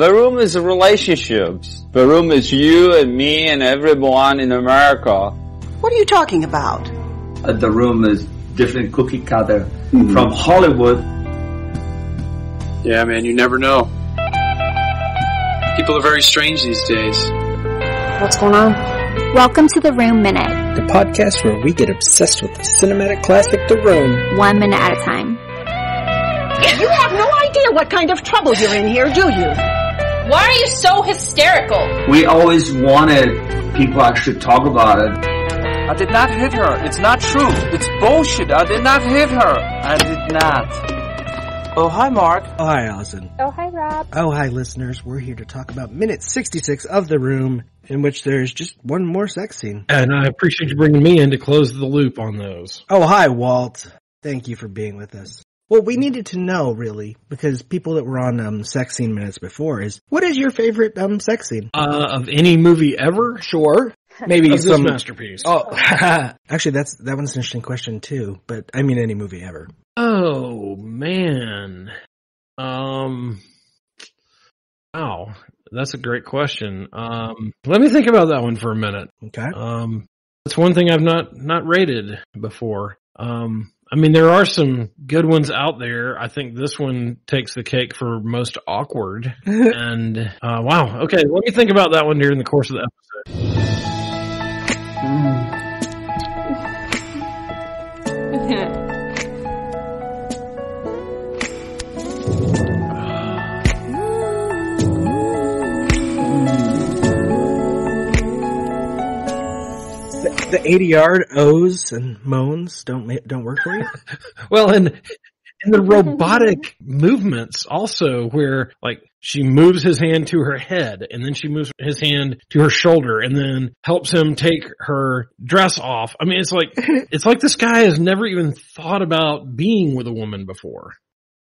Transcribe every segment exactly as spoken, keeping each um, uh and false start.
The Room is relationships. The Room is you and me and everyone in America. What are you talking about? Uh, the Room is different cookie cutter mm-hmm. from Hollywood. Yeah, man, you never know. People are very strange these days. What's going on? Welcome to The Room Minute, the podcast where we get obsessed with the cinematic classic The Room, one minute at a time. You have no idea what kind of trouble you're in here, do you? Why are you so hysterical? We always wanted people actually talk about it. I did not hit her. It's not true. It's bullshit. I did not hit her. I did not. Oh, hi, Mark. Oh, hi, Allison. Oh, hi, Rob. Oh, hi, listeners. We're here to talk about minute sixty-six of The Room, in which there's just one more sex scene. And I appreciate you bringing me in to close the loop on those. Oh, hi, Walt. Thank you for being with us. Well, we needed to know, really, because people that were on um, sex scene minutes before is, what is your favorite um, sex scene? Uh, of any movie ever? Sure. Maybe of some masterpiece. Oh, actually, that's that one's an interesting question, too. But, I mean, any movie ever. Oh, man. Um, wow. That's a great question. Um, let me think about that one for a minute. Okay. Um, that's one thing I've not, not rated before. Um. I mean, there are some good ones out there. I think this one takes the cake for most awkward. and, uh, wow. Okay, let me think about that one during the course of the episode. The eighty-yard ohs and moans don't don't work for you? Well, and and the robotic movements also, where, like, she moves his hand to her head, and then she moves his hand to her shoulder, and then helps him take her dress off. I mean, it's like it's like this guy has never even thought about being with a woman before.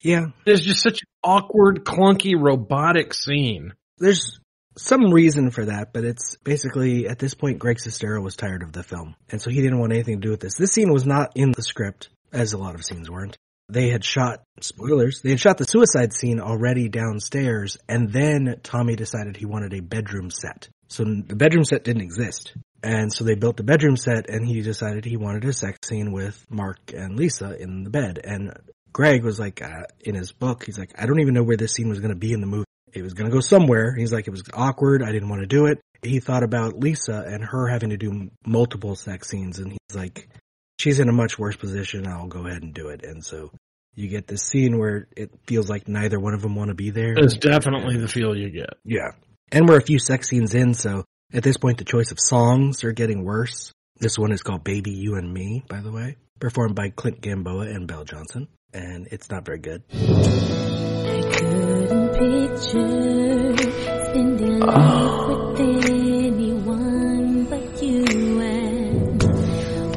Yeah. There's just such an awkward, clunky, robotic scene. There's some reason for that, but it's basically, at this point, Greg Sestero was tired of the film, and so he didn't want anything to do with this. This scene was not in the script, as a lot of scenes weren't. They had shot, spoilers, they had shot the suicide scene already downstairs, and then Tommy decided he wanted a bedroom set. So the bedroom set didn't exist, and so they built the bedroom set, and he decided he wanted a sex scene with Mark and Lisa in the bed. And Greg was like, uh, in his book, he's like, I don't even know where this scene was going to be in the movie. It was going to go somewhere. He's like, it was awkward. I didn't want to do it. He thought about Lisa and her having to do multiple sex scenes. And he's like, she's in a much worse position. I'll go ahead and do it. And so you get this scene where it feels like neither one of them want to be there. It's definitely the feel you get. Yeah. And we're a few sex scenes in. So at this point, the choice of songs are getting worse. This one is called Baby, You and Me, by the way, performed by Clint Gamboa and Belle Johnson. And it's not very good. I couldn't picture spending life with anyone but you, and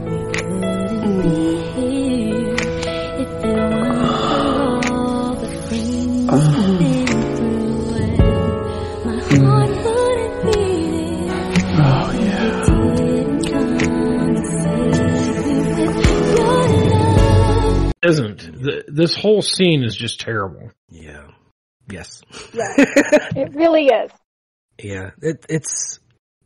we couldn't be here if there weren't for all the things we've been through, and my heart wouldn't beat it. Oh yeah. It didn't conversate with your love. Isn't the, this whole scene is just terrible. Yeah. Yes. Yeah. It really is. Yeah. It, it's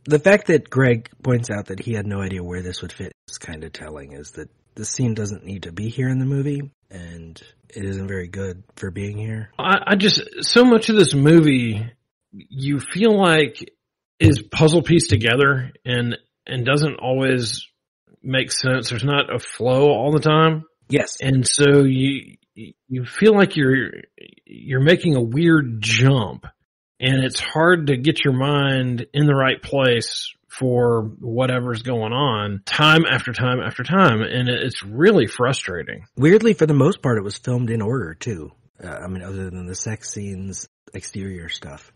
the fact that Greg points out that he had no idea where this would fit is kind of telling, is that the scene doesn't need to be here in the movie, and it isn't very good for being here. I, I just, so much of this movie you feel like is puzzle pieced together and, and doesn't always make sense. There's not a flow all the time. Yes. And so you, you feel like you're, you're making a weird jump, and it's hard to get your mind in the right place for whatever's going on time after time after time. And it's really frustrating. Weirdly, for the most part, it was filmed in order too. Uh, I mean, other than the sex scenes, exterior stuff.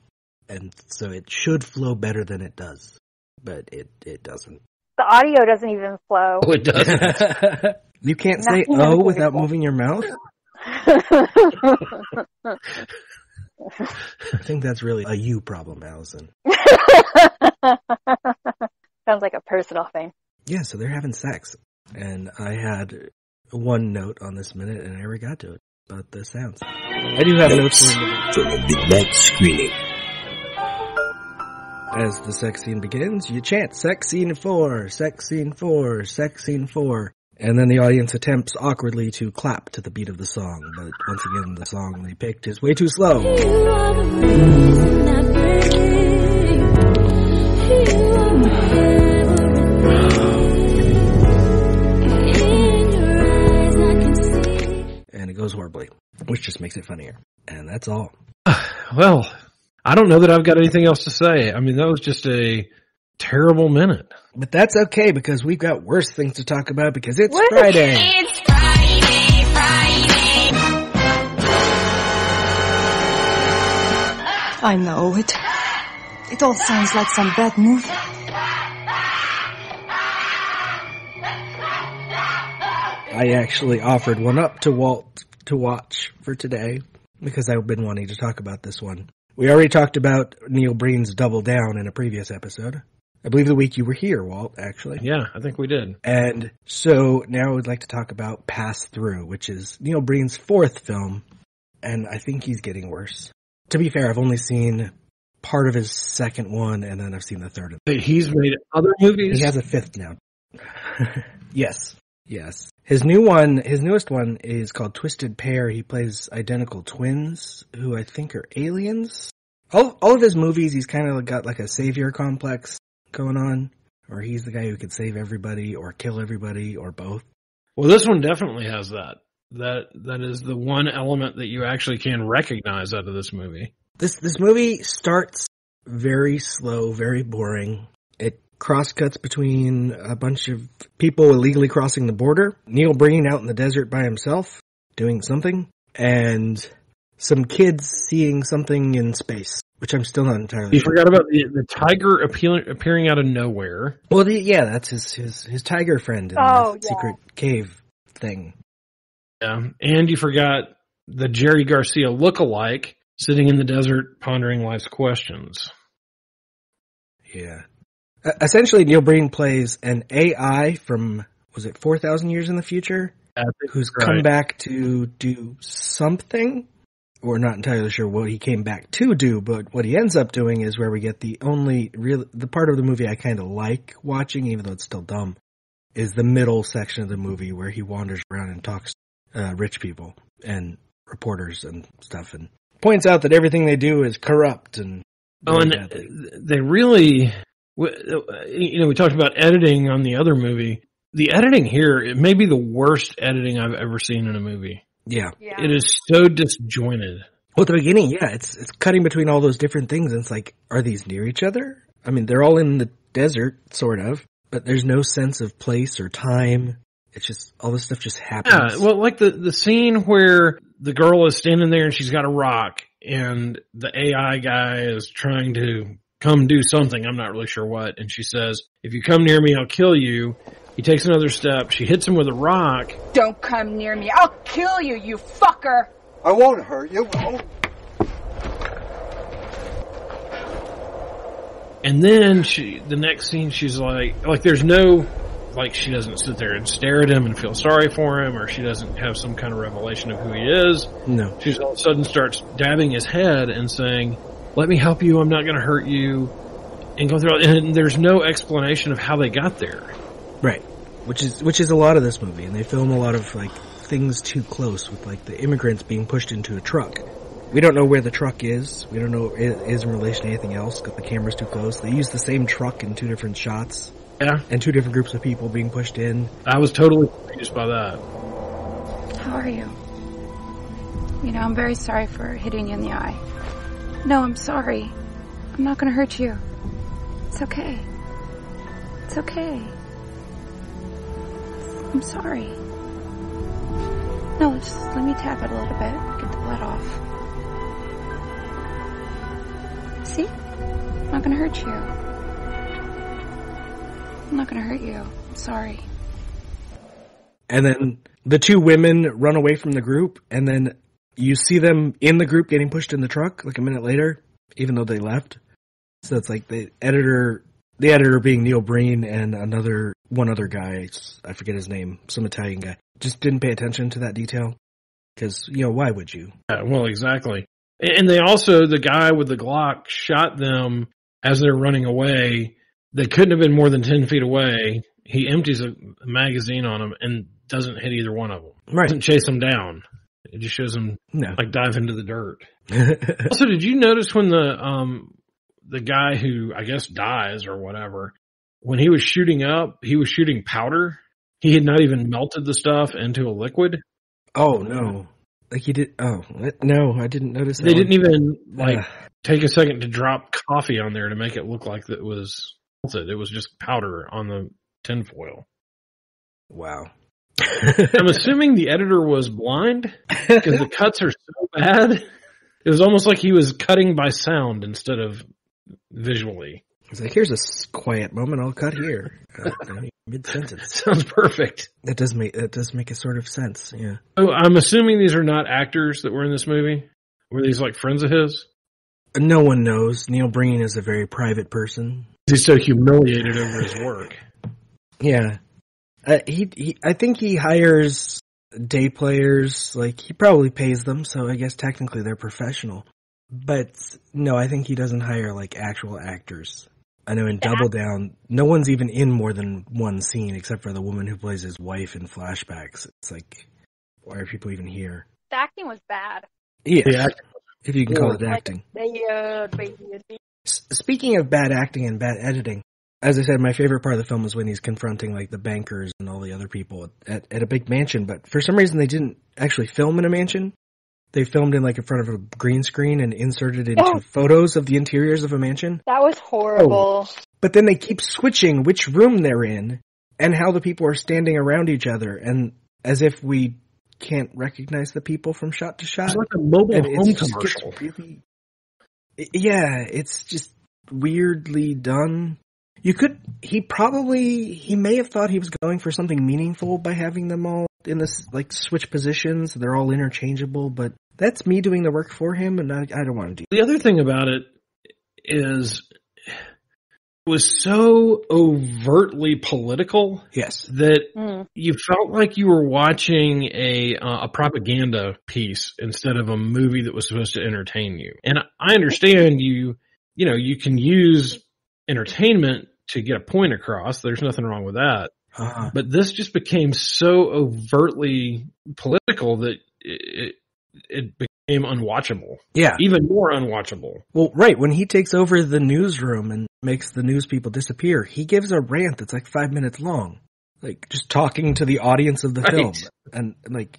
And so it should flow better than it does, but it, it doesn't. The audio doesn't even flow. Oh, it doesn't. You can't say oh without moving your mouth? I think that's really a you problem, Allison. Sounds like a personal thing. Yeah, so they're having sex. And I had one note on this minute, and I never got to it, about the sounds. I do have notes, notes from a midnight screening. As the sex scene begins, you chant, "Sex scene four, sex scene four, sex scene four." And then the audience attempts awkwardly to clap to the beat of the song, but once again, the song they picked is way too slow. And it goes horribly, which just makes it funnier. And that's all. Well, I don't know that I've got anything else to say. I mean, that was just a terrible minute. But that's okay, because we've got worse things to talk about, because it's what? Friday. It's Friday, Friday. I know it. It all sounds like some bad movie. I actually offered one up to Walt to watch for today, because I've been wanting to talk about this one. We already talked about Neil Breen's Double Down in a previous episode. I believe the week you were here, Walt, actually. Yeah, I think we did. And so now I'd like to talk about Pass Through, which is Neil Breen's fourth film, and I think he's getting worse. To be fair, I've only seen part of his second one, and then I've seen the third. But he's made other movies? He has a fifth now. Yes. Yes. His new one, his newest one is called Twisted Pair. He plays identical twins who I think are aliens. All, all of his movies, he's kind of got like a savior complex going on, or he's the guy who could save everybody or kill everybody or both. Well, this one definitely has that. That, that is the one element that you actually can recognize out of this movie. This, this movie starts very slow, very boring. It cross-cuts between a bunch of people illegally crossing the border, Neil Breen out in the desert by himself doing something, and some kids seeing something in space, which I'm still not entirely You sure. forgot about the, the tiger appealing, appearing out of nowhere. Well, the, yeah, that's his, his, his tiger friend in oh, the yeah. secret cave thing. Yeah, and you forgot the Jerry Garcia lookalike sitting in the desert pondering life's questions. Yeah. Essentially, Neil Breen plays an A I from, was it four thousand years in the future? Who's right. come back to do something. We're not entirely sure what he came back to do, but what he ends up doing is where we get the only real, the part of the movie I kind of like watching, even though it's still dumb, is the middle section of the movie where he wanders around and talks to uh, rich people and reporters and stuff and points out that everything they do is corrupt. And oh, and badly. They really... You know, we talked about editing on the other movie. The editing here, it may be the worst editing I've ever seen in a movie. Yeah. yeah. It is so disjointed. Well, at the beginning, yeah, it's it's cutting between all those different things. And it's like, are these near each other? I mean, they're all in the desert, sort of, but there's no sense of place or time. It's just, all this stuff just happens. Yeah, well, like the, the scene where the girl is standing there and she's got a rock and the A I guy is trying to... come do something, I'm not really sure what. And she says, if you come near me, I'll kill you. He takes another step. She hits him with a rock. Don't come near me. I'll kill you, you fucker. I won't hurt you. Oh. And then she, the next scene, she's like, like there's no, like she doesn't sit there and stare at him and feel sorry for him, or she doesn't have some kind of revelation of who he is. No. She all of a sudden starts dabbing his head and saying, let me help you, I'm not going to hurt you, and go through. And there's no explanation of how they got there. Right. Which is which is a lot of this movie, and they film a lot of like things too close with like the immigrants being pushed into a truck. We don't know where the truck is. We don't know it is in relation to anything else because the camera's too close. They use the same truck in two different shots. Yeah. And two different groups of people being pushed in. I was totally confused by that. How are you? You know, I'm very sorry for hitting you in the eye. No, I'm sorry. I'm not going to hurt you. It's okay. It's okay. I'm sorry. No, just let me tap it a little bit. Get the blood off. See? I'm not going to hurt you. I'm not going to hurt you. I'm sorry. And then the two women run away from the group, and then you see them in the group getting pushed in the truck like a minute later, even though they left. So it's like the editor, the editor being Neil Breen and another, one other guy, I forget his name, some Italian guy, just didn't pay attention to that detail. Because, you know, why would you? Yeah, well, exactly. And they also, the guy with the Glock shot them as they're running away, they couldn't have been more than ten feet away. He empties a magazine on them and doesn't hit either one of them. Right. Doesn't chase them down. It just shows them no. like dive into the dirt. Also, did you notice when the um the guy who I guess dies or whatever, when he was shooting up, he was shooting powder. He had not even melted the stuff into a liquid. Oh no! Like he did. Oh no, I didn't notice that. They didn't even like uh. take a second to drop coffee on there to make it look like it was melted. It was just powder on the tinfoil. Wow. I'm assuming the editor was blind because the cuts are so bad. It was almost like he was cutting by sound instead of visually. He's like, here's a quiet moment. I'll cut here. Uh, mid-sentence. Sounds perfect. That does make that does make a sort of sense, yeah. Oh, I'm assuming these are not actors that were in this movie? Were these like friends of his? No one knows. Neil Breen is a very private person. He's so humiliated over his work. Yeah. Uh, he, he, I think he hires day players, like, he probably pays them, so I guess technically they're professional. But, no, I think he doesn't hire, like, actual actors. I know in yeah. Double Down, no one's even in more than one scene, except for the woman who plays his wife in flashbacks. It's like, why are people even here? The acting was bad. Yeah, yeah. If you can yeah. call it acting. Like, S- speaking of bad acting and bad editing, as I said, my favorite part of the film was when he's confronting, like, the bankers and all the other people at, at a big mansion. But for some reason, they didn't actually film in a mansion. They filmed in, like, in front of a green screen and inserted into oh. photos of the interiors of a mansion. That was horrible. Oh. But then they keep switching which room they're in and how the people are standing around each other. And as if we can't recognize the people from shot to shot. It's like a mobile and home commercial. Really, yeah, it's just weirdly done. You could, he probably, he may have thought he was going for something meaningful by having them all in this, like, switch positions. They're all interchangeable, but that's me doing the work for him, and I, I don't want to do that. The other thing about it is it was so overtly political. Yes. That mm. you felt like you were watching a uh, a propaganda piece instead of a movie that was supposed to entertain you. And I understand you, you know, you can use entertainment to get a point across. There's nothing wrong with that. Uh-huh. But this just became so overtly political that it, it became unwatchable. Yeah. Even more unwatchable. Well, right. When he takes over the newsroom and makes the news people disappear, he gives a rant that's like five minutes long. Like, just talking to the audience of the right. film. And, like,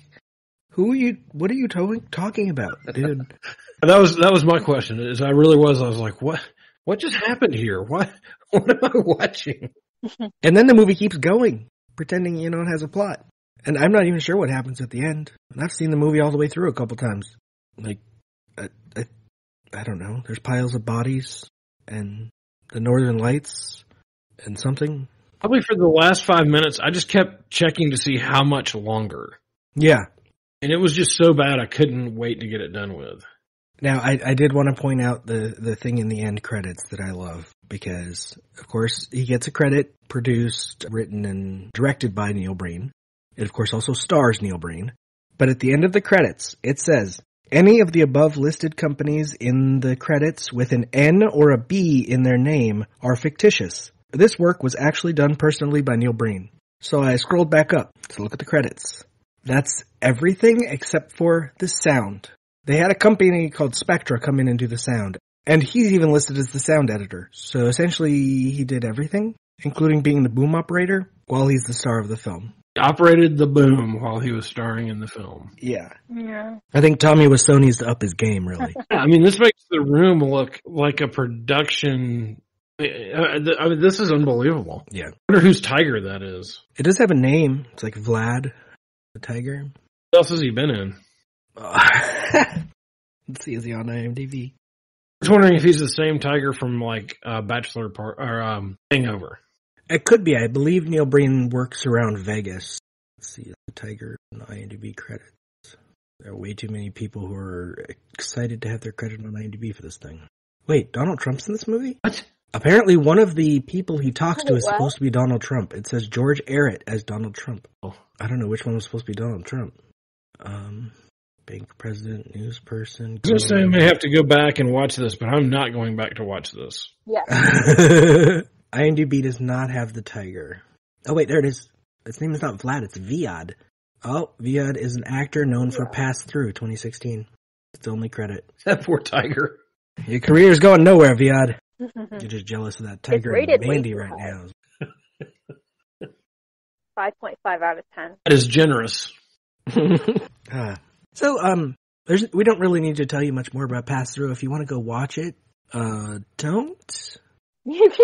who are you, what are you to- talking about, dude? that was, that was my question. Is I really was, I was like, what? What just happened here? What what am I watching? And then the movie keeps going, pretending, you know, it has a plot. And I'm not even sure what happens at the end. And I've seen the movie all the way through a couple times. Like, I, I, I don't know. There's piles of bodies and the northern lights and something. Probably for the last five minutes, I just kept checking to see how much longer. Yeah. And it was just so bad I couldn't wait to get it done with. Now, I, I did want to point out the, the thing in the end credits that I love because, of course, he gets a credit produced, written, and directed by Neil Breen. It, of course, also stars Neil Breen. But at the end of the credits, it says, any of the above listed companies in the credits with an N or a B in their name are fictitious. This work was actually done personally by Neil Breen. So I scrolled back up to look at the credits. That's everything except for the sound. They had a company called Spectra come in and do the sound, and he's even listed as the sound editor. So essentially, he did everything, including being the boom operator, while he's the star of the film. He operated the boom while he was starring in the film. Yeah. Yeah. I think Tommy Wiseau needs to up his game, really. Yeah, I mean, this makes The Room look like a production. I mean, this is unbelievable. Yeah. I wonder whose tiger that is. It does have a name. It's like Vlad the Tiger. What else has he been in? Let's see, is he on I M D B? I was wondering if he's the same tiger from like uh, Bachelor Park or um, Hangover. It could be. I believe Neil Breen works around Vegas. Let's see, the tiger on I M D B credits. There are way too many people who are excited to have their credit on I M D B for this thing. Wait, Donald Trump's in this movie? What? Apparently, one of the people he talks to is what? supposed to be Donald Trump. It says George Arrett as Donald Trump. Oh, I don't know which one was supposed to be Donald Trump. Um. bank president, news person. I was going to say I may have to go back and watch this, but I'm not going back to watch this. Yeah. IMDb does not have the tiger. Oh, wait, there it is. Its name is not Vlad, it's Viad. Oh, Viad is an actor known for Pass Through twenty sixteen. It's the only credit. That poor tiger. Your career's going nowhere, Viad. You're just jealous of that tiger and Mandy right now. five point five out of ten. That is generous. ah. So, um, there's we don't really need to tell you much more about Pass Through. If you want to go watch it, uh, don't. If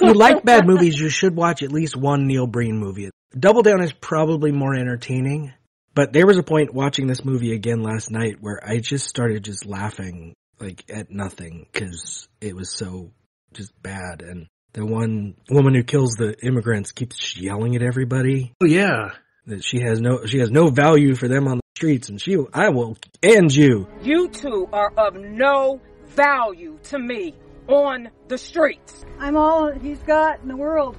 you like bad movies, you should watch at least one Neil Breen movie. Double Down is probably more entertaining, but there was a point watching this movie again last night where I just started just laughing like at nothing because it was so just bad. And the one woman who kills the immigrants keeps yelling at everybody. Oh yeah, that she has no she has no value for them on the streets, and she I will end you. You two are of no value to me on the streets. I'm all he's got in the world.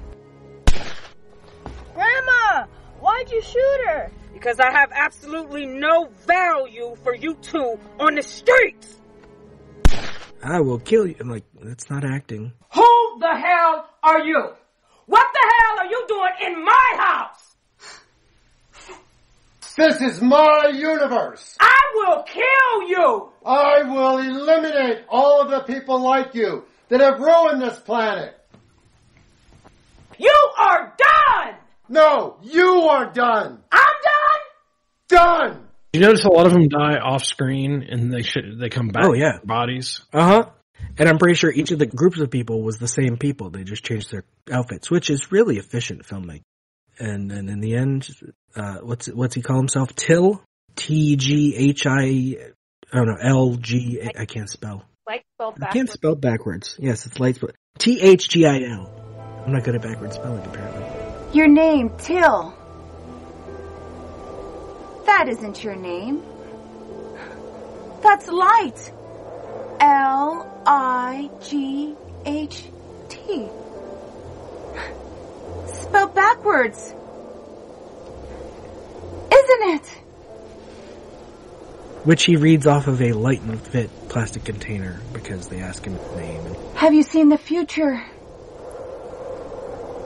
Grandma, why'd you shoot her? Because I have absolutely no value for you two on the streets. I will kill you. I'm like, that's not acting. Who the hell are you? What the hell are you doing in my house? This is my universe. I will kill you. I will eliminate all of the people like you that have ruined this planet. You are done. No, you are done. I'm done. Done. You notice a lot of them die off screen, and they should, they come back. Oh yeah, bodies. Uh huh. And I'm pretty sure each of the groups of people was the same people. They just changed their outfits, which is really efficient filmmaking. And then in the end, uh, what's what's he call himself? Till T G H I. Oh no, L G. I can't spell. Like spelled backwards. I can't spell backwards. Yes, it's light spell. T H G I L. I'm not good at backwards spelling apparently. Your name, Till. That isn't your name. That's light. L I G H T. Spelled backwards. Isn't it? Which he reads off of a light and fit plastic container because they ask him his name. Have you seen the future?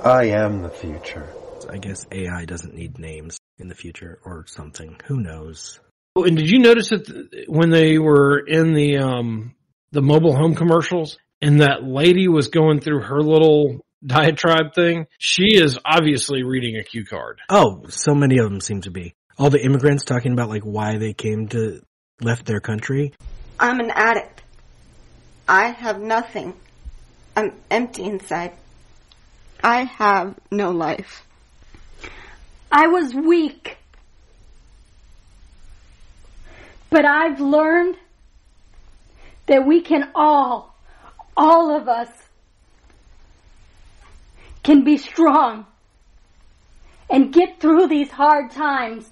I am the future. So I guess A I doesn't need names. In the future or something. Who knows? Oh, and did you notice that th- when they were in the um, the mobile home commercials and that lady was going through her little diatribe thing? She is obviously reading a cue card. Oh, so many of them seem to be. All the immigrants talking about like why they came to, left their country. I'm an addict. I have nothing. I'm empty inside. I have no life. I was weak, but I've learned that we can all, all of us, can be strong and get through these hard times.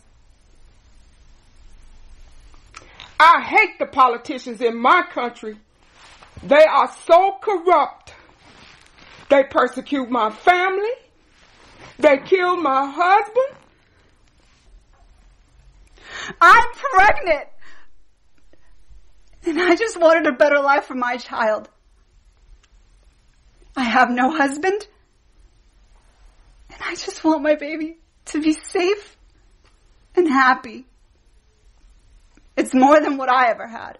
I hate the politicians in my country. They are so corrupt. They persecute my family. They killed my husband. I'm pregnant. And I just wanted a better life for my child. I have no husband. And I just want my baby to be safe and happy. It's more than what I ever had.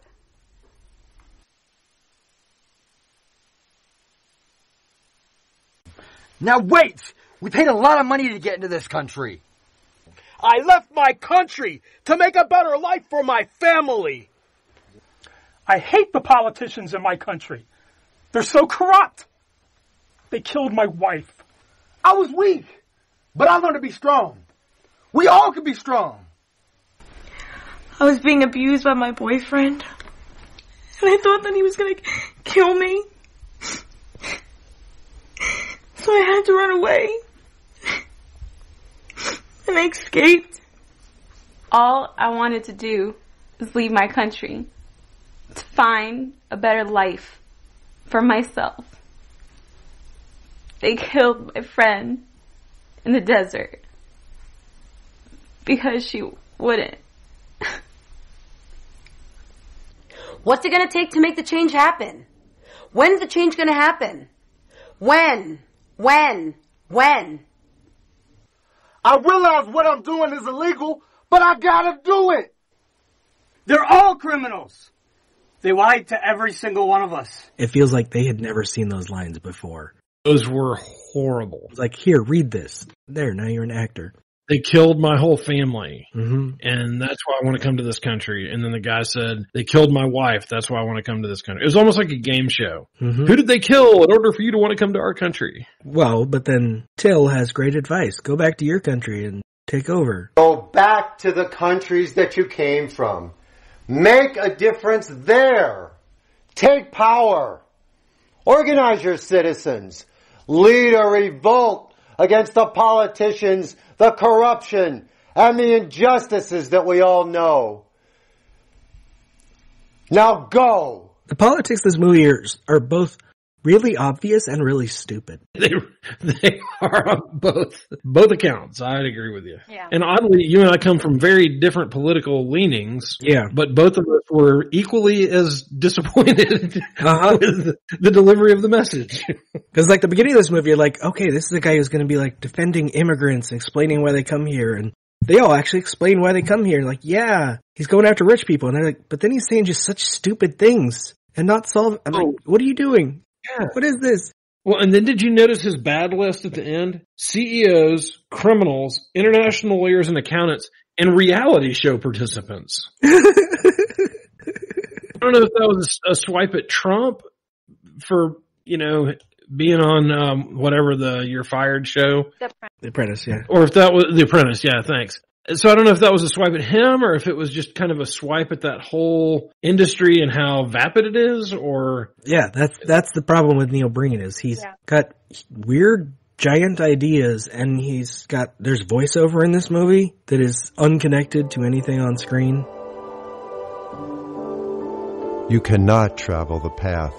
Now wait! We paid a lot of money to get into this country. I left my country to make a better life for my family. I hate the politicians in my country. They're so corrupt. They killed my wife. I was weak, but I learned to be strong. We all can be strong. I was being abused by my boyfriend. And I thought that he was going to kill me. So I had to run away. And I escaped. All I wanted to do was leave my country to find a better life for myself. They killed my friend in the desert because she wouldn't. What's it going to take to make the change happen? When's the change going to happen? When? When? When? I realize what I'm doing is illegal, but I gotta do it. They're all criminals. They lied to every single one of us. It feels like they had never seen those lines before. Those were horrible. It's like, here, read this. There, now you're an actor. They killed my whole family, mm-hmm. and that's why I want to come to this country. And then the guy said, they killed my wife, that's why I want to come to this country. It was almost like a game show. Mm-hmm. Who did they kill in order for you to want to come to our country? Well, but then Till has great advice. Go back to your country and take over. Go back to the countries that you came from. Make a difference there. Take power. Organize your citizens. Lead a revolt against the politicians, the corruption, and the injustices that we all know. Now go! The politics of this movie are, are both really obvious and really stupid. They, they are on both, both accounts. I'd agree with you. Yeah. And oddly, you and I come from very different political leanings. Yeah. But both of us were equally as disappointed uh-huh. with the delivery of the message. Because like the beginning of this movie, you're like, okay, this is the guy who's going to be like defending immigrants and explaining why they come here. And they all actually explain why they come here. Like, yeah, he's going after rich people. And they're like, but then he's saying just such stupid things and not solve. I'm oh. like, what are you doing? Yeah. What is this? Well, and then did you notice his bad list at the end? C E Os, criminals, international lawyers and accountants, and reality show participants. I don't know if that was a swipe at Trump for, you know, being on um, whatever the You're Fired show. The Apprentice, yeah. Or if that was The Apprentice, yeah, thanks. So I don't know if that was a swipe at him or if it was just kind of a swipe at that whole industry and how vapid it is or... Yeah, that's that's the problem with Neil Breen is he's yeah. got weird, giant ideas and he's got... There's voiceover in this movie that is unconnected to anything on screen. You cannot travel the path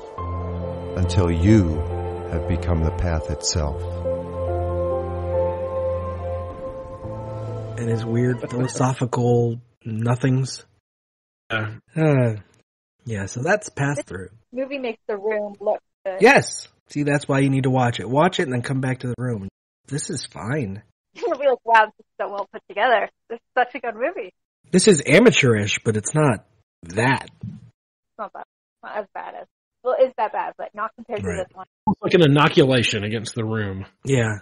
until you have become the path itself. And his weird philosophical nothings. Uh, uh, yeah, so that's Pass Through. This movie makes The Room look good. Yes. See, that's why you need to watch it. Watch it and then come back to The Room. This is fine. You'll be like, wow, this is so well put together. This is such a good movie. This is amateurish, but it's not that. It's not bad. It's not as bad as... Well, it's that bad, but not compared right. to this one. It's like an inoculation against The Room. Yeah.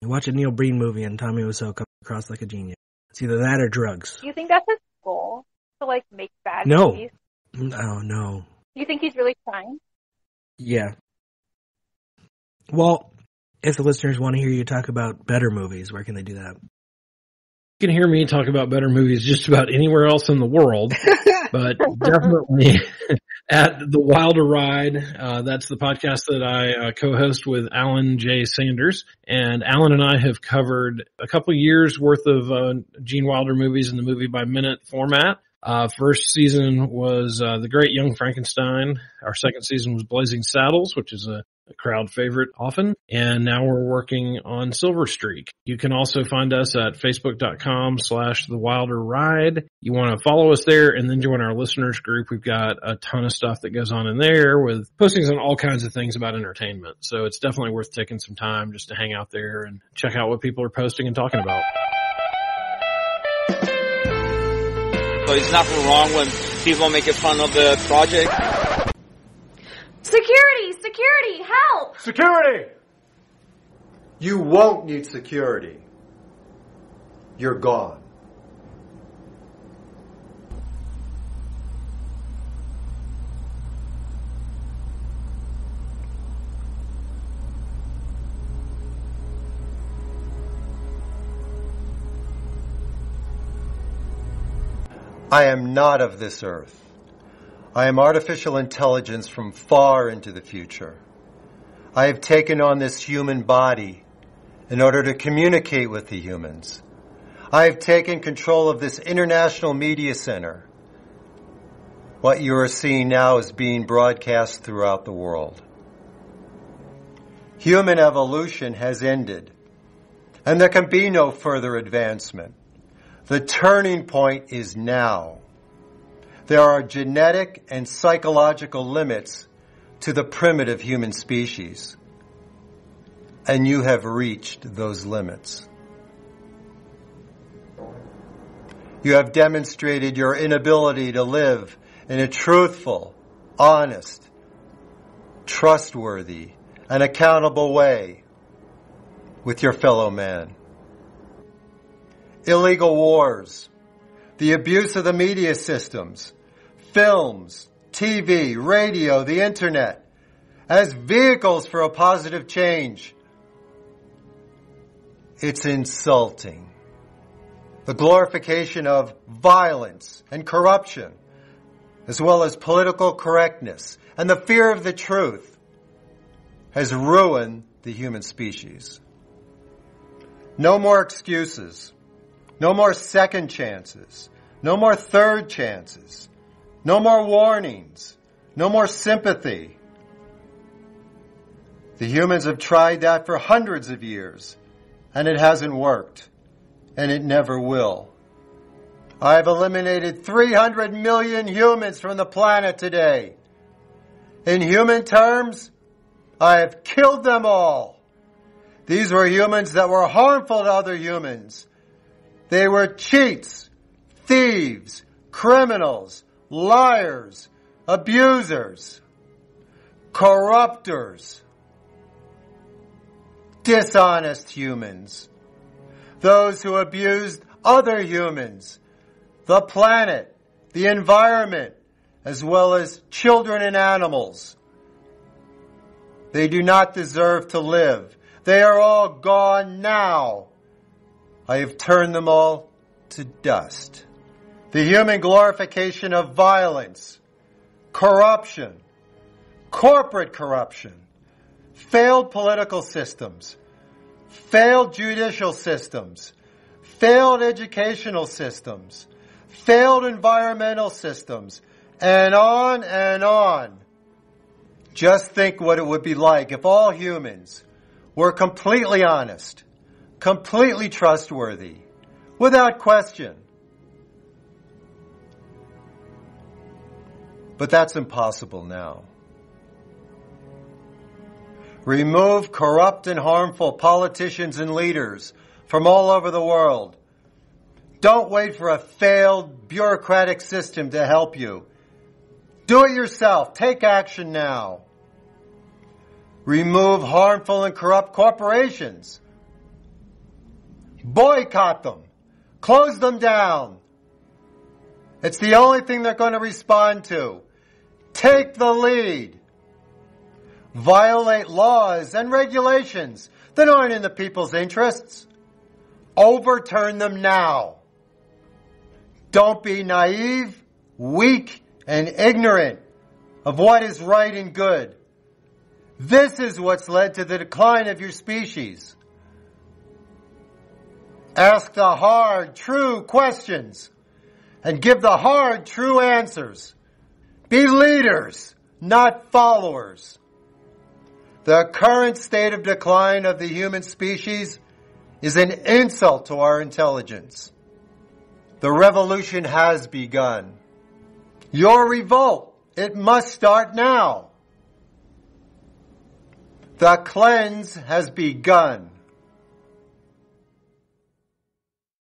You watch a Neil Breen movie and Tommy Wiseau comes across like a genius. It's either that or drugs. Do you think that's his goal? To, like, make bad no. movies? No, no. Do you think he's really trying? Yeah. Well, if the listeners want to hear you talk about better movies, where can they do that? You can hear me talk about better movies just about anywhere else in the world. But definitely at The Wilder Ride, uh, that's the podcast that I uh, co-host with Alan J. Sanders. And Alan and I have covered a couple years worth of uh, Gene Wilder movies in the movie by minute format. Uh, first season was uh, The Great Young Frankenstein. Our second season was Blazing Saddles, which is a A crowd favorite often, and now we're working on Silver Streak. You can also find us at facebook.com slash The Wilder Ride. You want to follow us there and then join our listeners group. We've got a ton of stuff that goes on in there with postings on all kinds of things about entertainment. So it's definitely worth taking some time just to hang out there and check out what people are posting and talking about. There's nothing wrong when people make fun of the project. Security! Security! Help! Security! You won't need security. You're gone. I am not of this earth. I am artificial intelligence from far into the future. I have taken on this human body in order to communicate with the humans. I have taken control of this international media center. What you are seeing now is being broadcast throughout the world. Human evolution has ended, and there can be no further advancement. The turning point is now. There are genetic and psychological limits to the primitive human species, and you have reached those limits. You have demonstrated your inability to live in a truthful, honest, trustworthy, and accountable way with your fellow man. Illegal wars, the abuse of the media systems, films, T V, radio, the internet, as vehicles for a positive change. It's insulting. The glorification of violence and corruption, as well as political correctness and the fear of the truth, has ruined the human species. No more excuses. No more second chances. No more third chances. No more warnings. No more sympathy. The humans have tried that for hundreds of years, and it hasn't worked, and it never will. I have eliminated three hundred million humans from the planet today. In human terms, I have killed them all. These were humans that were harmful to other humans. They were cheats, thieves, criminals, liars, abusers, corruptors, dishonest humans, those who abused other humans, the planet, the environment, as well as children and animals. They do not deserve to live. They are all gone now. I have turned them all to dust. The human glorification of violence, corruption, corporate corruption, failed political systems, failed judicial systems, failed educational systems, failed environmental systems, and on and on. Just think what it would be like if all humans were completely honest, completely trustworthy, without question. But that's impossible now. Remove corrupt and harmful politicians and leaders from all over the world. Don't wait for a failed bureaucratic system to help you. Do it yourself. Take action now. Remove harmful and corrupt corporations. Boycott them. Close them down. It's the only thing they're going to respond to. Take the lead. Violate laws and regulations that aren't in the people's interests. Overturn them now. Don't be naive, weak, and ignorant of what is right and good. This is what's led to the decline of your species. Ask the hard, true questions and give the hard, true answers. Be leaders, not followers. The current state of decline of the human species is an insult to our intelligence. The revolution has begun. Your revolt, it must start now. The cleanse has begun.